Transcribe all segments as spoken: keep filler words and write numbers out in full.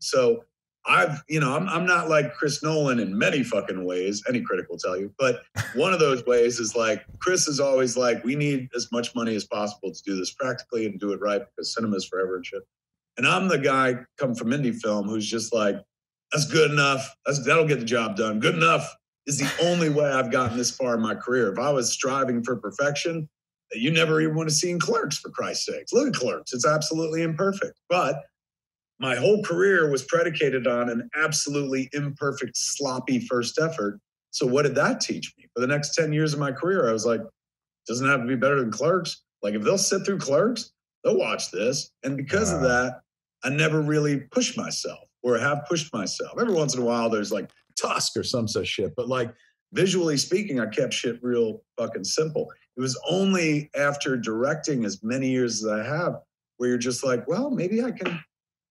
So I've, you know, I'm, I'm not like Chris Nolan in many fucking ways. Any critic will tell you. But one of those ways is like, Chris is always like, we need as much money as possible to do this practically and do it right because cinema is forever and shit. And I'm the guy come from indie film who's just like, that's good enough. That's, that'll get the job done. Good enough is the only way I've gotten this far in my career. If I was striving for perfection, you never even want to see in Clerks, for Christ's sakes. Look at Clerks. It's absolutely imperfect. But my whole career was predicated on an absolutely imperfect, sloppy first effort. So what did that teach me? For the next ten years of my career, I was like, doesn't have to be better than Clerks. Like, if they'll sit through Clerks, they'll watch this. And because uh. of that, I never really pushed myself or have pushed myself. Every once in a while, there's like Tusk or some such shit. But like, visually speaking, I kept shit real fucking simple. It was only after directing as many years as I have where you're just like, well, maybe I can,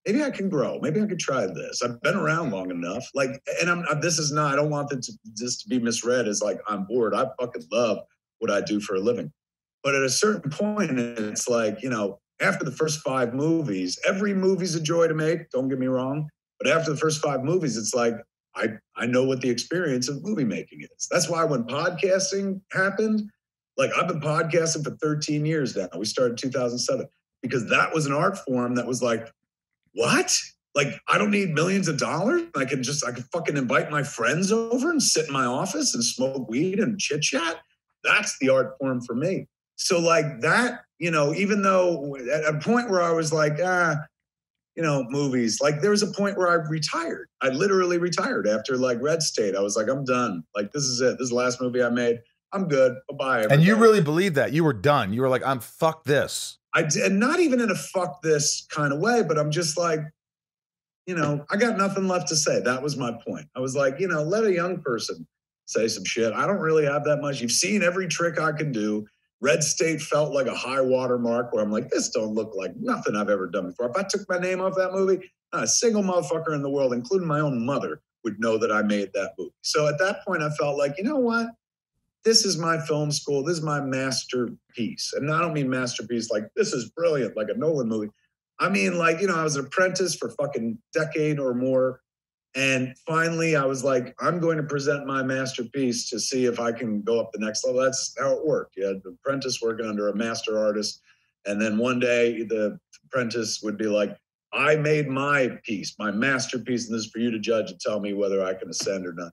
maybe I can grow. Maybe I could try this. I've been around long enough. Like, and I'm, I, this is not, I don't want this to be misread as like, I'm bored. I fucking love what I do for a living. But at a certain point, it's like, you know, after the first five movies, every movie's a joy to make. Don't get me wrong. But after the first five movies, it's like, I, I know what the experience of movie making is. That's why when podcasting happened, like, I've been podcasting for thirteen years now. We started in two thousand seven because that was an art form that was like, what? Like, I don't need millions of dollars. I can just, I can fucking invite my friends over and sit in my office and smoke weed and chit chat. That's the art form for me. So like that, you know, even though at a point where I was like, ah, you know, movies, like there was a point where I retired. I literally retired after like Red State. I was like, I'm done. Like, this is it. This is the last movie I made. I'm good. Bye-bye. Everybody. And you really believed that? You were done. You were like, I'm fuck this. I did, not even in a fuck this kind of way, but I'm just like, you know, I got nothing left to say. That was my point. I was like, you know, let a young person say some shit. I don't really have that much. You've seen every trick I can do. Red State felt like a high water mark where I'm like, this don't look like nothing I've ever done before. If I took my name off that movie, not a single motherfucker in the world, including my own mother, would know that I made that movie. So at that point, I felt like, you know what? This is my film school. This is my masterpiece. And I don't mean masterpiece like this is brilliant, like a Nolan movie. I mean, like, you know, I was an apprentice for fucking decade or more. And finally, I was like, I'm going to present my masterpiece to see if I can go up the next level. That's how it worked. You had an apprentice working under a master artist. And then one day, the apprentice would be like, I made my piece, my masterpiece, and this is for you to judge and tell me whether I can ascend or not.